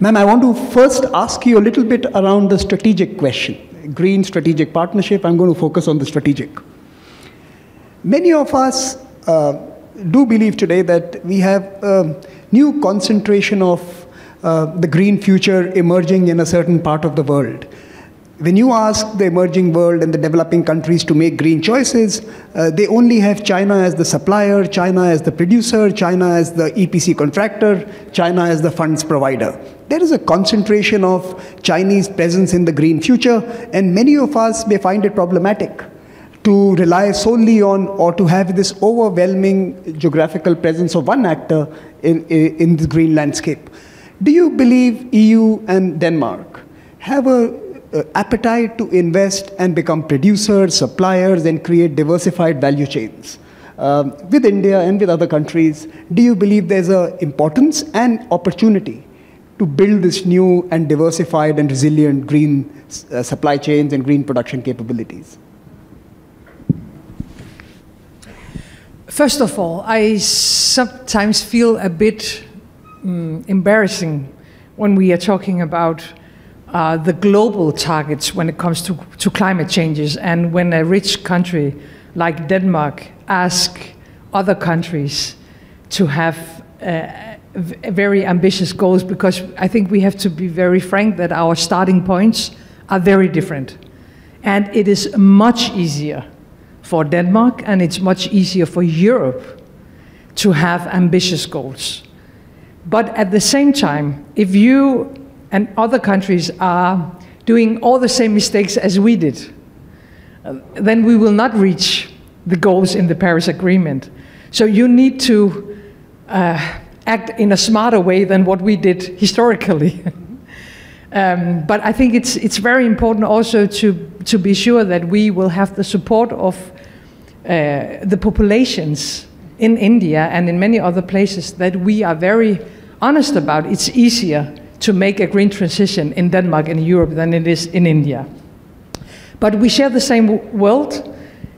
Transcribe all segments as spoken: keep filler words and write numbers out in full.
Ma'am, I want to first ask you a little bit around the strategic question. Green strategic partnership, I'm going to focus on the strategic. Many of us uh, do believe today that we have a new concentration of uh, the green future emerging in a certain part of the world. When you ask the emerging world and the developing countries to make green choices, uh, they only have China as the supplier, China as the producer, China as the E P C contractor, China as the funds provider. There is a concentration of Chinese presence in the green future, and many of us may find it problematic to rely solely on or to have this overwhelming geographical presence of one actor in, in, in the green landscape. Do you believe E U and Denmark have a Uh, appetite to invest and become producers, suppliers, and create diversified value chains um, with India and with other countries? Do you believe there's an importance and opportunity to build this new and diversified and resilient green uh, supply chains and green production capabilities? First of all, I sometimes feel a bit um, embarrassing when we are talking about Uh, the global targets when it comes to, to climate changes, and when a rich country like Denmark asks other countries to have uh, very ambitious goals, because I think we have to be very frank that our starting points are very different. And it is much easier for Denmark, and it's much easier for Europe to have ambitious goals. But at the same time, if you and other countries are doing all the same mistakes as we did, then we will not reach the goals in the Paris Agreement. So you need to uh, act in a smarter way than what we did historically. um, but I think it's, it's very important also to, to be sure that we will have the support of uh, the populations in India and in many other places that we are very honest about. It's easier to make a green transition in Denmark and Europe than it is in India. But we share the same world,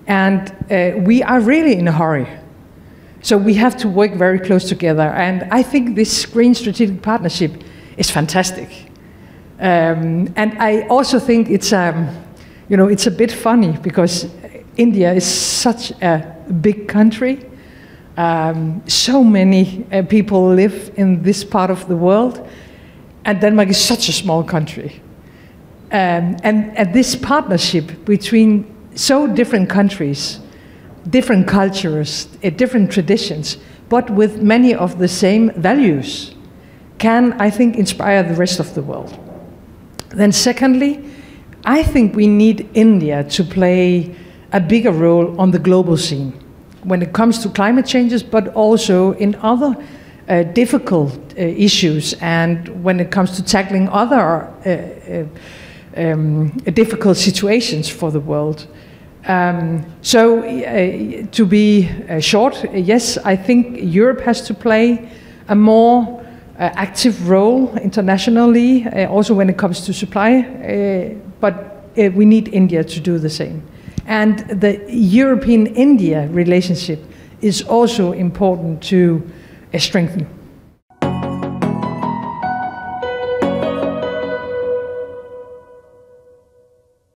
and uh, we are really in a hurry. So we have to work very close together, and I think this green strategic partnership is fantastic. Um, and I also think it's, um, you know, it's a bit funny, because India is such a big country. Um, so many uh, people live in this part of the world. And Denmark is such a small country. Um, and, and this partnership between so different countries, different cultures, uh, different traditions, but with many of the same values, can, I think, inspire the rest of the world. Then secondly, I think we need India to play a bigger role on the global scene when it comes to climate changes, but also in other Uh, difficult uh, issues, and when it comes to tackling other uh, uh, um, difficult situations for the world. Um, so uh, to be uh, short, yes, I think Europe has to play a more uh, active role internationally, uh, also when it comes to supply, uh, but uh, we need India to do the same. And the European-India relationship is also important to strengthen.